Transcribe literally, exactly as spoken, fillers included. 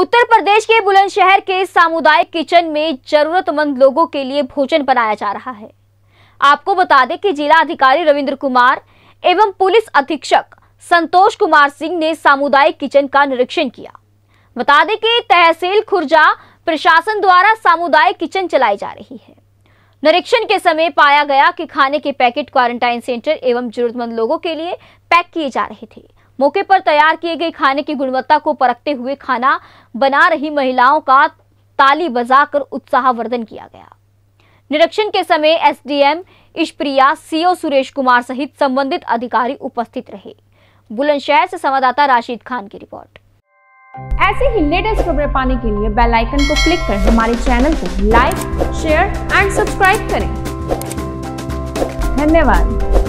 उत्तर प्रदेश के बुलंदशहर के सामुदायिक किचन में जरूरतमंद लोगों के लिए भोजन बनाया जा रहा है। आपको बता दें कि जिला अधिकारी रविंद्र कुमार एवं पुलिस अधीक्षक संतोष कुमार सिंह ने सामुदायिक किचन का निरीक्षण किया। बता दें कि तहसील खुर्जा प्रशासन द्वारा सामुदायिक किचन चलाई जा रही है। निरीक्षण के समय पाया गया कि खाने के पैकेट क्वारंटाइन सेंटर एवं जरूरतमंद लोगों के लिए पैक किए जा रहे थे। मौके पर तैयार किए गए खाने की गुणवत्ता को परखते हुए खाना बना रही महिलाओं का ताली बजाकर उत्साहवर्धन किया गया। निरीक्षण के समय एसडीएम इष्प्रिया, सीओ सुरेश कुमार सहित संबंधित अधिकारी उपस्थित रहे। बुलंदशहर से संवाददाता राशिद खान की रिपोर्ट। ऐसे ही लेटेस्ट खबरें पाने के लिए बेल आइकन को क्लिक कर हमारे चैनल को लाइक, शेयर एंड सब्सक्राइब करें। धन्यवाद।